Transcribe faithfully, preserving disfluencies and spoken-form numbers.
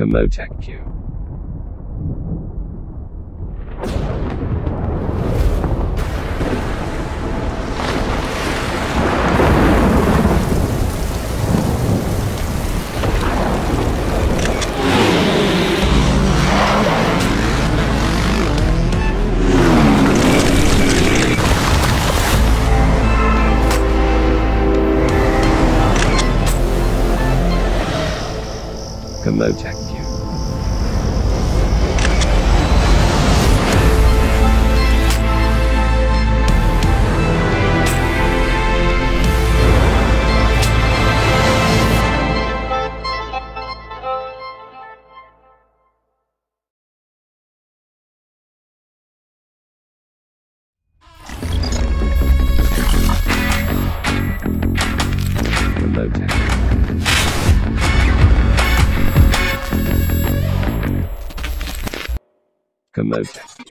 Camo Tech Que. Camo Tech Que. Camo Tech Que. Camo Tech Que.